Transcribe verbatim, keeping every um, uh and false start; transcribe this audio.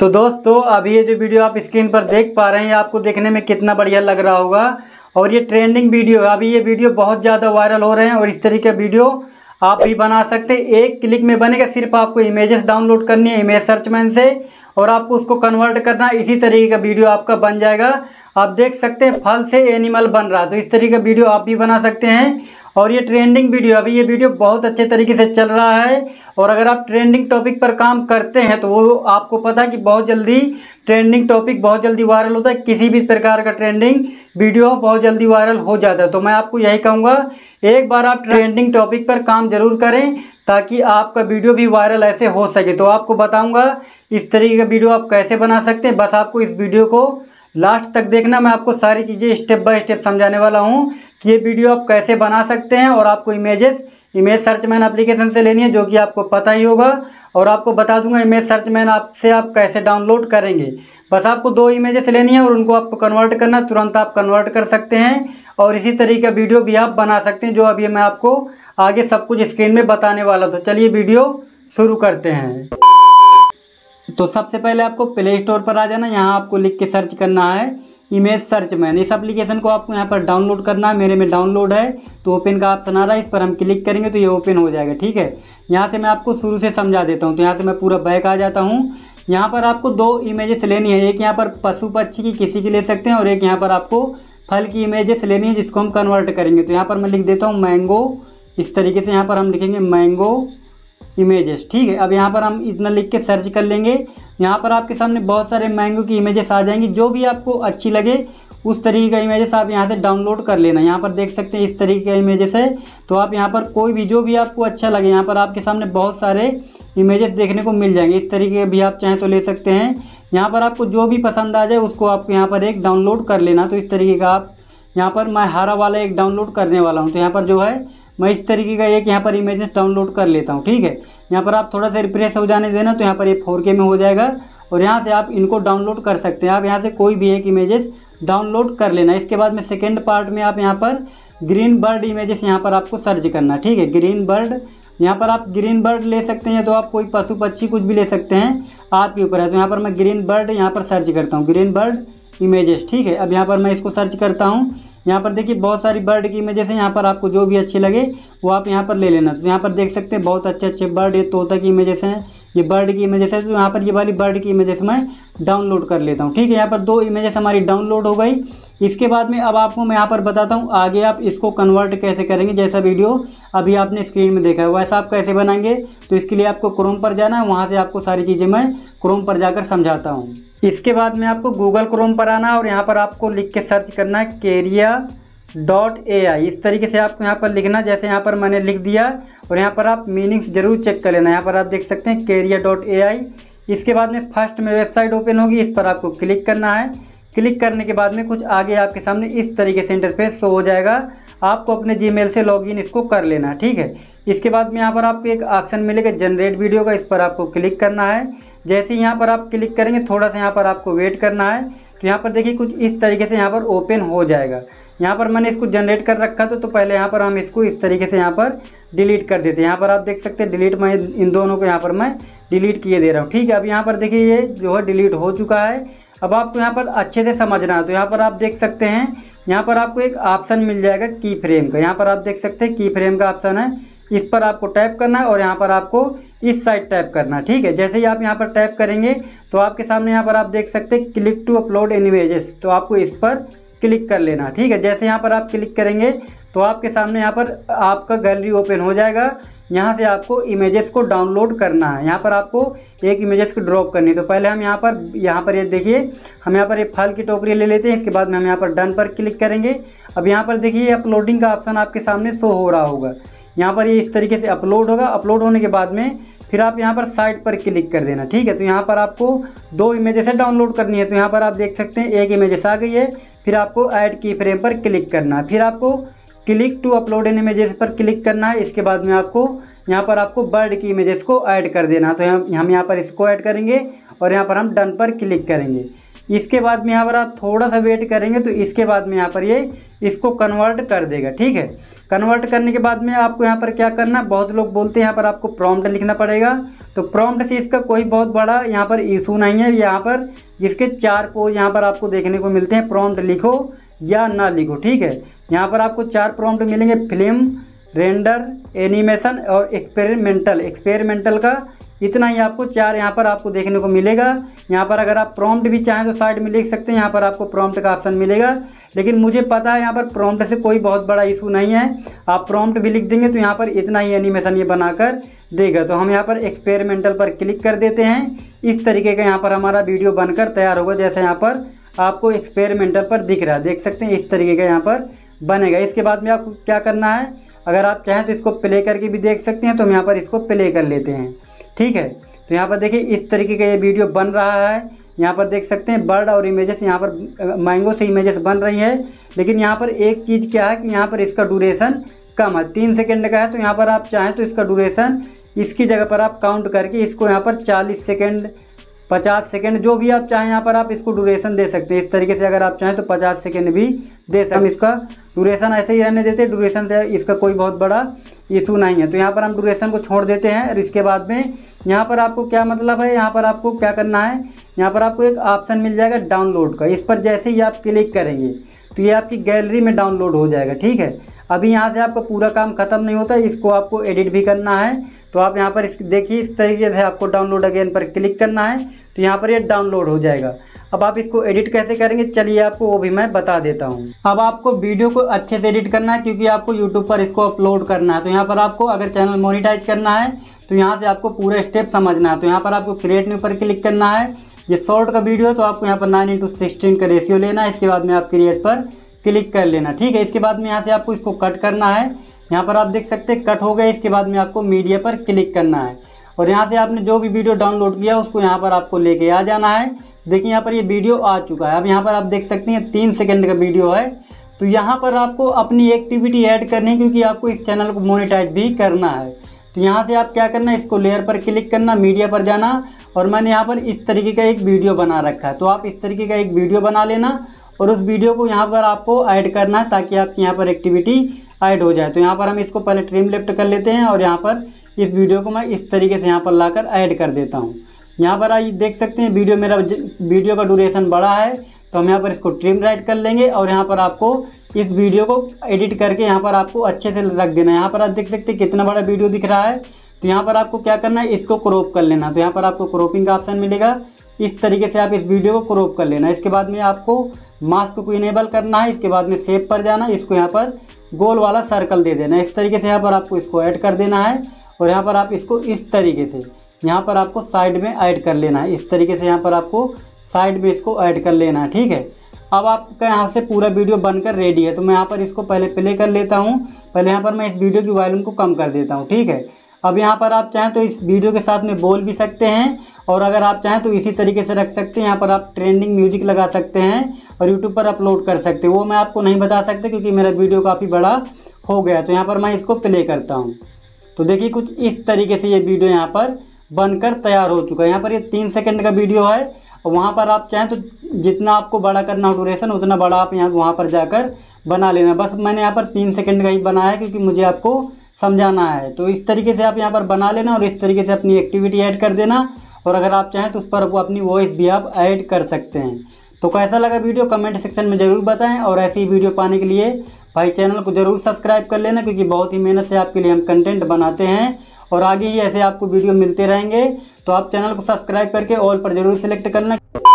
तो दोस्तों अब ये जो वीडियो आप स्क्रीन पर देख पा रहे हैं आपको देखने में कितना बढ़िया लग रहा होगा। और ये ट्रेंडिंग वीडियो है, अभी ये वीडियो बहुत ज़्यादा वायरल हो रहे हैं और इस तरीके का वीडियो आप भी बना सकते हैं। एक क्लिक में बनेगा, सिर्फ आपको इमेजेस डाउनलोड करनी है इमेज सर्च मैन से और आपको उसको कन्वर्ट करना है। इसी तरीके का वीडियो आपका बन जाएगा। आप देख सकते हैं फल से एनिमल बन रहा है, तो इस तरीके का वीडियो आप भी बना सकते हैं। और ये ट्रेंडिंग वीडियो, अभी ये वीडियो बहुत अच्छे तरीके से चल रहा है और अगर आप ट्रेंडिंग टॉपिक पर काम करते हैं तो वो आपको पता है कि बहुत जल्दी ट्रेंडिंग टॉपिक बहुत जल्दी वायरल होता है। किसी भी प्रकार का ट्रेंडिंग वीडियो बहुत जल्दी वायरल हो जाता है। तो मैं आपको यही कहूँगा एक बार आप ट्रेंडिंग टॉपिक पर काम ज़रूर करें ताकि आपका वीडियो भी वायरल ऐसे हो सके। तो आपको बताऊँगा इस तरीके का वीडियो आप कैसे बना सकते हैं। बस आपको इस वीडियो को लास्ट तक देखना, मैं आपको सारी चीज़ें स्टेप बाय स्टेप समझाने वाला हूं कि ये वीडियो आप कैसे बना सकते हैं। और आपको images image search man application से लेनी है जो कि आपको पता ही होगा, और आपको बता दूंगा इमेज सर्च मैन आप से आप कैसे डाउनलोड करेंगे। बस आपको दो इमेजेस लेनी है और उनको आपको कन्वर्ट करना, तुरंत आप कन्वर्ट कर सकते हैं। और इसी तरीके का वीडियो भी आप बना सकते हैं जो अभी मैं आपको आगे सब कुछ स्क्रीन में बताने वाला। तो चलिए वीडियो शुरू करते हैं। तो सबसे पहले आपको प्ले स्टोर पर आ जाना, यहाँ आपको लिख के सर्च करना है इमेज सर्च मैन। इस एप्लीकेशन को आपको यहाँ पर डाउनलोड करना है, मेरे में डाउनलोड है तो ओपन का ऑप्शन आ रहा है, इस पर हम क्लिक करेंगे तो ये ओपन हो जाएगा। ठीक है, यहाँ से मैं आपको शुरू से समझा देता हूँ। तो यहाँ से मैं पूरा बैक आ जाता हूँ। यहाँ पर आपको दो इमेजेस लेनी है, एक यहाँ पर पशु पक्षी की किसी की ले सकते हैं और एक यहाँ पर आपको फल की इमेजेस लेनी है जिसको हम कन्वर्ट करेंगे। तो यहाँ पर मैं लिख देता हूँ मैंगो, इस तरीके से यहाँ पर हम लिखेंगे मैंगो इमेजेस। ठीक है, अब यहाँ पर हम इतना लिख के सर्च कर लेंगे। यहाँ पर आपके सामने बहुत सारे मैंगो की इमेजेस आ जाएंगी, जो भी आपको अच्छी लगे उस तरीके का इमेजेस आप यहाँ से डाउनलोड कर लेना। यहाँ पर देख सकते हैं इस तरीके का इमेजेस है, तो आप यहाँ पर कोई भी जो भी आपको अच्छा लगे, यहाँ पर आपके सामने बहुत सारे इमेजेस देखने को मिल जाएंगे। इस तरीके भी आप चाहें तो ले सकते हैं। यहाँ पर आपको जो भी पसंद आ जाए उसको आपको यहाँ पर एक डाउनलोड कर लेना। तो इस तरीके का आप यहाँ पर मैं हरा वाला एक डाउनलोड करने वाला हूँ। तो यहाँ पर जो है मैं इस तरीके का एक यहाँ पर इमेजेस डाउनलोड कर लेता हूँ। ठीक है, यहाँ पर आप थोड़ा सा रिफ्रेश हो जाने देना, तो यहाँ पर ये फोर के में हो जाएगा और यहाँ से आप इनको डाउनलोड कर सकते हैं। आप यहाँ से कोई भी एक इमेजेस डाउनलोड कर लेना। इसके बाद में सेकेंड पार्ट में आप यहाँ पर ग्रीन बर्ड इमेजेस यहाँ पर आपको सर्च करना। ठीक है, ग्रीन बर्ड, यहाँ पर आप ग्रीन बर्ड ले सकते हैं, तो आप कोई पशु पक्षी कुछ भी ले सकते हैं, आपके ऊपर है। तो यहाँ पर मैं ग्रीन बर्ड यहाँ पर सर्च करता हूँ, ग्रीन बर्ड इमेजेस। ठीक है, अब यहाँ पर मैं इसको सर्च करता हूँ। यहाँ पर देखिए बहुत सारी बर्ड की इमेजेस हैं, यहाँ पर आपको जो भी अच्छे लगे वो आप यहाँ पर ले लेना। तो यहाँ पर देख सकते हैं बहुत अच्छे अच्छे बर्ड, ये तोता की इमेजेस हैं, ये बर्ड की इमेजेस है। तो यहाँ पर ये वाली बर्ड की इमेजेस मैं डाउनलोड कर लेता हूँ। ठीक है, यहाँ पर दो इमेजेस हमारी डाउनलोड हो गई। इसके बाद में अब आपको मैं यहाँ पर बताता हूँ आगे आप इसको कन्वर्ट कैसे करेंगे। जैसा वीडियो अभी आपने स्क्रीन में देखा है वैसा आप कैसे बनाएंगे, तो इसके लिए आपको क्रोम पर जाना है। वहाँ से आपको सारी चीज़ें मैं क्रोम पर जाकर समझाता हूँ। इसके बाद में आपको गूगल क्रोम पर आना है और यहाँ पर आपको लिख के सर्च करना है कैरियर डॉट ए आई। इस तरीके से आपको यहाँ पर लिखना, जैसे यहाँ पर मैंने लिख दिया। और यहाँ पर आप मीनिंग्स जरूर चेक कर लेना। यहाँ पर आप देख सकते हैं कैरियर डॉट ए आई। इसके बाद में फर्स्ट में वेबसाइट ओपन होगी, इस पर आपको क्लिक करना है। क्लिक करने के बाद में कुछ आगे आपके सामने इस तरीके से इंटरफेस शो हो जाएगा। आपको अपने जीमेल से लॉगिन इसको कर लेना। ठीक है, इसके बाद में यहाँ पर आपको एक ऑप्शन मिलेगा जनरेट वीडियो का, इस पर आपको क्लिक करना है। जैसे ही यहाँ पर आप क्लिक करेंगे थोड़ा सा यहाँ पर आपको वेट करना है। तो यहाँ पर देखिए कुछ इस तरीके से यहाँ पर ओपन हो जाएगा। यहाँ पर मैंने इसको जनरेट कर रखा था, तो पहले यहाँ पर हम इसको इस तरीके से यहाँ पर डिलीट कर देते हैं। यहाँ पर आप देख सकते हैं डिलीट, मैं इन दोनों को यहाँ पर मैं डिलीट किए दे रहा हूँ। ठीक है, अब यहाँ पर देखिए ये जो है डिलीट हो चुका है। अब आपको यहाँ पर अच्छे से समझना है। तो यहाँ पर आप देख सकते हैं यहाँ पर आपको एक ऑप्शन मिल जाएगा की फ्रेम का। यहाँ पर आप देख सकते हैं की फ्रेम का ऑप्शन है, इस पर आपको टैप करना है और यहाँ पर आपको इस साइड टैप करना है। ठीक है, जैसे ही आप यहाँ पर टैप करेंगे तो आपके सामने यहाँ पर आप देख सकते हैं क्लिक टू अपलोड इमेजेस, तो आपको इस पर क्लिक कर लेना। ठीक है, जैसे यहाँ पर आप क्लिक करेंगे तो आपके सामने यहाँ पर आपका गैलरी ओपन हो जाएगा। यहाँ से आपको इमेजेस को डाउनलोड करना है। यहाँ पर आपको एक इमेजेस को ड्रॉप करनी है। तो पहले हम यहाँ पर यहाँ पर ये यह देखिए हम यहाँ पर ये यह फल की टोकरी ले लेते हैं। इसके बाद में हम यहाँ पर डन पर क्लिक करेंगे। अब यहाँ पर देखिए अपलोडिंग का ऑप्शन आपके सामने शो हो रहा होगा। यहाँ पर ये इस तरीके से अपलोड होगा। अपलोड होने के बाद में फिर आप यहाँ पर साइट पर क्लिक कर देना। ठीक है, तो यहाँ पर आपको दो इमेजेस डाउनलोड करनी है। तो यहाँ पर आप देख सकते हैं एक इमेजेस आ गई है। फिर आपको ऐड की फ्रेम पर क्लिक करना है। फिर आपको click to upload in images पर क्लिक करना है। इसके बाद में आपको यहाँ पर आपको बर्ड की इमेजेस को ऐड कर देना। तो हम यहाँ पर इसको ऐड करेंगे और यहाँ पर हम डन पर क्लिक करेंगे। इसके बाद में यहाँ पर आप थोड़ा सा वेट करेंगे तो इसके बाद में यहाँ पर ये इसको कन्वर्ट कर देगा। ठीक है, कन्वर्ट करने के बाद में आपको यहाँ पर क्या करना, बहुत लोग बोलते हैं यहाँ पर आपको प्रॉम्प्ट लिखना पड़ेगा, तो प्रॉम्प्ट से इसका कोई बहुत बड़ा यहाँ पर इशू नहीं है। यहाँ पर जिसके चार पोज यहाँ पर आपको देखने को मिलते हैं, प्रॉम्प्ट लिखो या ना लिखो। ठीक है, यहाँ पर आपको चार प्रॉम्प्ट मिलेंगे, फिल्म, रेंडर, एनिमेशन और एक्सपेरिमेंटल। एक्सपेरिमेंटल का इतना ही आपको चार यहाँ पर आपको देखने को मिलेगा। यहाँ पर अगर आप प्रॉम्प्ट भी चाहें तो साइड में लिख सकते हैं, यहाँ पर आपको प्रॉम्प्ट का ऑप्शन मिलेगा। लेकिन मुझे पता है यहाँ पर प्रॉम्प्ट से कोई बहुत बड़ा इशू नहीं है, आप प्रॉम्प्ट भी लिख देंगे तो यहाँ पर इतना ही एनिमेशन ये बनाकर देगा। तो हम यहाँ पर एक्सपेरिमेंटल पर क्लिक कर देते हैं। इस तरीके का यहाँ पर हमारा वीडियो बनकर तैयार होगा, जैसे यहाँ पर आपको एक्सपेरिमेंटल पर दिख रहा है, देख सकते हैं इस तरीके का यहाँ पर बनेगा। इसके बाद में आपको क्या करना है, अगर आप चाहें तो इसको प्ले करके भी देख सकते हैं, तो हम यहाँ पर इसको प्ले कर लेते हैं। ठीक है, तो यहाँ पर देखिए इस तरीके का ये वीडियो बन रहा है। यहाँ पर देख सकते हैं बर्ड और इमेजेस, यहाँ पर मैंगो से इमेजेस बन रही है। लेकिन यहाँ पर एक चीज़ क्या है कि यहाँ पर इसका ड्यूरेशन कम है, तीन सेकेंड का है। तो यहाँ पर आप चाहें तो इसका ड्यूरेशन इसकी जगह पर आप काउंट करके इसको यहाँ पर चालीस सेकेंड, पचास सेकेंड, जो भी आप चाहें यहाँ पर आप इसको ड्यूरेशन दे सकते हैं। इस तरीके से अगर आप चाहें तो पचास सेकेंड भी दे सकते हैं। हम इसका ड्यूरेशन ऐसे ही रहने देते हैं, ड्यूरेशन से इसका कोई बहुत बड़ा इशू नहीं है। तो यहाँ पर हम ड्यूरेशन को छोड़ देते हैं। और इसके बाद में यहाँ पर आपको क्या मतलब है, यहाँ पर आपको क्या करना है, यहाँ पर आपको एक ऑप्शन मिल जाएगा डाउनलोड का। इस पर जैसे ही आप क्लिक करेंगे तो ये आपकी गैलरी में डाउनलोड हो जाएगा। ठीक है, अभी यहाँ से आपका पूरा काम खत्म नहीं होता, इसको आपको एडिट भी करना है। तो आप यहाँ पर इस देखिए इस तरीके से आपको डाउनलोड अगेन पर क्लिक करना है, तो यहाँ पर ये यह डाउनलोड हो जाएगा। अब आप इसको एडिट कैसे करेंगे, चलिए आपको वो भी मैं बता देता हूँ। अब आपको वीडियो को अच्छे से एडिट करना है, क्योंकि आपको यूट्यूब पर इसको अपलोड करना है। तो यहाँ पर आपको अगर चैनल मोनिटाइज करना है तो यहाँ से आपको पूरा स्टेप समझना है। तो यहाँ पर आपको क्रिएट न्यू पर क्लिक करना है। ये शॉर्ट का वीडियो है तो आपको यहाँ पर नाइन इंटू सिक्सटीन का रेशियो लेना है। इसके बाद में आप क्रिएट पर क्लिक कर लेना। ठीक है, इसके बाद में यहाँ से आपको इसको कट करना है। यहाँ पर आप देख सकते हैं कट हो गया। इसके बाद में आपको मीडिया पर क्लिक करना है और यहाँ से आपने जो भी वीडियो डाउनलोड किया उसको यहाँ पर आपको लेके आ जाना है। देखिए यहाँ पर ये वीडियो आ चुका है। अब यहाँ पर आप देख सकते हैं तीन सेकंड का वीडियो है। तो यहाँ पर आपको अपनी एक्टिविटी ऐड करनी है, क्योंकि आपको इस चैनल को मोनेटाइज भी करना है। तो यहाँ से आप क्या करना है, इसको लेयर पर क्लिक करना, मीडिया पर जाना और मैंने यहाँ पर इस तरीके का एक वीडियो बना रखा है। तो आप इस तरीके का एक वीडियो बना लेना और उस वीडियो को यहाँ पर आपको ऐड करना है, ताकि आपकी यहाँ पर एक्टिविटी ऐड हो जाए। तो यहाँ पर हम इसको पहले ट्रिम लेफ्ट कर लेते हैं और यहाँ पर इस वीडियो को मैं इस तरीके से यहाँ पर लाकर ऐड कर देता हूँ। यहाँ पर आप देख सकते हैं वीडियो मेरा वीडियो का ड्यूरेशन बड़ा है, तो हम यहाँ पर इसको ट्रिम राइट कर लेंगे और यहाँ पर आपको इस वीडियो को एडिट करके यहाँ पर आपको अच्छे से रख देना है। यहाँ पर आप देख सकते हैं कितना बड़ा वीडियो दिख रहा है। तो यहाँ पर आपको क्या करना है, इसको क्रॉप कर लेना। तो यहाँ पर आपको क्रॉपिंग का ऑप्शन मिलेगा, इस तरीके से आप इस वीडियो को क्रॉप कर लेना। इसके बाद में आपको मास्क को इनेबल करना है। इसके बाद में शेप पर जाना, इसको यहाँ पर गोल वाला सर्कल दे देना। इस तरीके से यहाँ पर आपको इसको ऐड कर देना है और यहाँ पर आप इसको इस तरीके से यहाँ पर आपको साइड में ऐड कर लेना है। इस तरीके से यहाँ पर आपको साइड में इसको ऐड कर लेना है। ठीक है, अब आपका यहाँ से पूरा वीडियो बनकर रेडी है। तो मैं यहाँ पर इसको पहले प्ले कर लेता हूँ। पहले यहाँ पर मैं इस वीडियो की वॉल्यूम को कम कर देता हूँ। ठीक है, अब यहाँ पर आप चाहें तो इस वीडियो के साथ में बोल भी सकते हैं और अगर आप चाहें तो इसी तरीके से रख सकते हैं। यहाँ पर आप ट्रेंडिंग म्यूजिक लगा सकते हैं और यूट्यूब पर अपलोड कर सकते हैं। वो मैं आपको नहीं बता सकता क्योंकि मेरा वीडियो काफ़ी बड़ा हो गया। तो यहाँ पर मैं इसको प्ले करता हूँ। तो देखिए कुछ इस तरीके से ये वीडियो यहाँ पर बनकर तैयार हो चुका है। यहाँ पर ये तीन सेकंड का वीडियो है और वहाँ पर आप चाहें तो जितना आपको बड़ा करना हो ड्यूरेशन उतना बड़ा आप यहाँ वहाँ पर जाकर बना लेना। बस मैंने यहाँ पर तीन सेकंड का ही बनाया है क्योंकि मुझे आपको समझाना है। तो इस तरीके से आप यहाँ पर बना लेना और इस तरीके से अपनी एक्टिविटी ऐड कर देना और अगर आप चाहें तो उस पर वो अपनी वॉइस भी आप ऐड कर सकते हैं। तो कैसा लगा वीडियो कमेंट सेक्शन में ज़रूर बताएं और ऐसी वीडियो पाने के लिए भाई चैनल को ज़रूर सब्सक्राइब कर लेना, क्योंकि बहुत ही मेहनत से आपके लिए हम कंटेंट बनाते हैं और आगे ही ऐसे आपको वीडियो मिलते रहेंगे। तो आप चैनल को सब्सक्राइब करके ऑल पर ज़रूर सेलेक्ट करना।